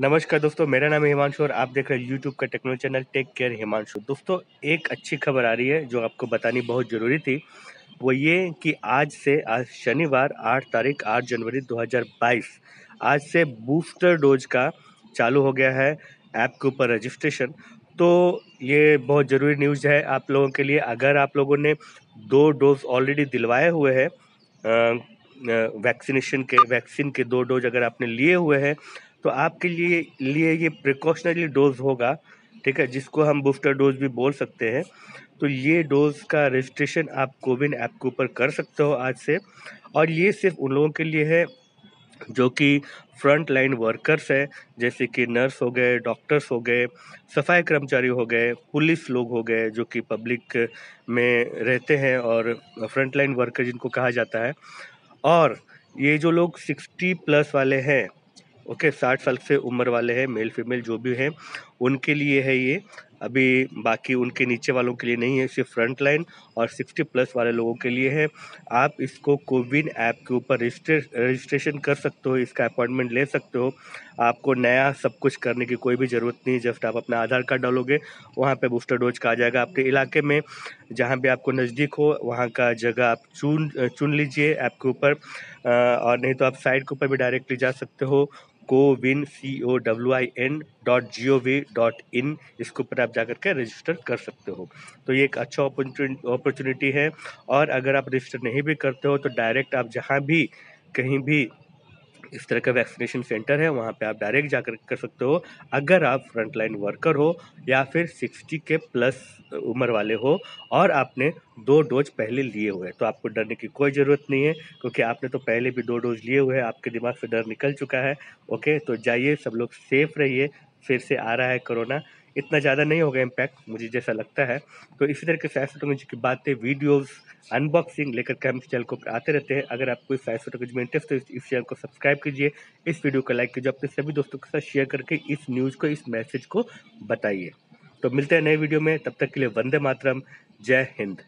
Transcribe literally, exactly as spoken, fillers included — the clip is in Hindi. नमस्कार दोस्तों, मेरा नाम है हेमांशु और आप देख रहे हैं YouTube का technology channel tech care Hemanshu. दोस्तों, एक अच्छी खबर आ रही है जो आपको बतानी बहुत ज़रूरी थी। वो ये कि आज से आज शनिवार आठ तारीख आठ जनवरी दो हज़ार बाईस आज से बूस्टर डोज का चालू हो गया है ऐप के ऊपर रजिस्ट्रेशन। तो ये बहुत ज़रूरी न्यूज़ है आप लोगों के लिए। अगर आप लोगों ने दो डोज ऑलरेडी दिलवाए हुए हैं वैक्सीनेशन के वैक्सीन के दो डोज अगर आपने लिए हुए हैं तो आपके लिए लिए ये प्रिकॉशनरी डोज होगा, ठीक है, जिसको हम बूस्टर डोज भी बोल सकते हैं। तो ये डोज का रजिस्ट्रेशन आप कोविन ऐप के ऊपर कर सकते हो आज से। और ये सिर्फ उन लोगों के लिए है जो कि फ्रंट लाइन वर्कर्स हैं, जैसे कि नर्स हो गए, डॉक्टर्स हो गए, सफाई कर्मचारी हो गए, पुलिस लोग हो गए जो कि पब्लिक में रहते हैं और फ्रंट लाइन वर्कर जिनको कहा जाता है। और ये जो लोग सिक्सटी प्लस वाले हैं, ओके, साठ साल से उम्र वाले हैं, मेल फीमेल जो भी हैं, उनके लिए है ये। अभी बाकी उनके नीचे वालों के लिए नहीं है, सिर्फ फ्रंट लाइन और सिक्सटी प्लस वाले लोगों के लिए है। आप इसको कोविन ऐप के ऊपर रजिस्ट्रे रजिस्ट्रेशन कर सकते हो, इसका अपॉइंटमेंट ले सकते हो। आपको नया सब कुछ करने की कोई भी ज़रूरत नहीं। जस्ट आप अपना आधार कार्ड डालोगे, वहाँ पे बूस्टर डोज का आ जाएगा। आपके इलाके में जहाँ भी आपको नज़दीक हो वहाँ का जगह आप चुन चुन लीजिए ऐप के ऊपर, और नहीं तो आप साइट के ऊपर भी डायरेक्टली जा सकते हो। CoWIN C O W I N dot G O V dot in, इसके ऊपर आप जाकर के रजिस्टर कर सकते हो। तो ये एक अच्छा अपॉर्चुनिटी है। और अगर आप रजिस्टर नहीं भी करते हो तो डायरेक्ट आप जहाँ भी कहीं भी इस तरह का वैक्सीनेशन सेंटर है वहाँ पे आप डायरेक्ट जाकर कर सकते हो, अगर आप फ्रंट लाइन वर्कर हो या फिर सिक्सटी के प्लस उम्र वाले हो और आपने दो डोज पहले लिए हुए हैं। तो आपको डरने की कोई ज़रूरत नहीं है, क्योंकि आपने तो पहले भी दो डोज लिए हुए हैं, आपके दिमाग से डर निकल चुका है। ओके, तो जाइए, सब लोग सेफ रहिए। फिर से आ रहा है कोरोना, इतना ज़्यादा नहीं होगा इम्पैक्ट, मुझे जैसा लगता है। तो इसी तरह के साइंस टेक्नोलॉजी की बातें, वीडियोस, अनबॉक्सिंग लेकर के हम इस चैनल को आते रहते हैं। अगर आपको इस साइंस टेक्नोलॉजी में इंटरेस्ट है तो इस चैनल को सब्सक्राइब कीजिए, इस वीडियो को लाइक कीजिए, अपने सभी दोस्तों के साथ शेयर करके इस न्यूज़ को, इस मैसेज को बताइए। तो मिलते हैं नए वीडियो में, तब तक के लिए वंदे मातरम, जय हिंद।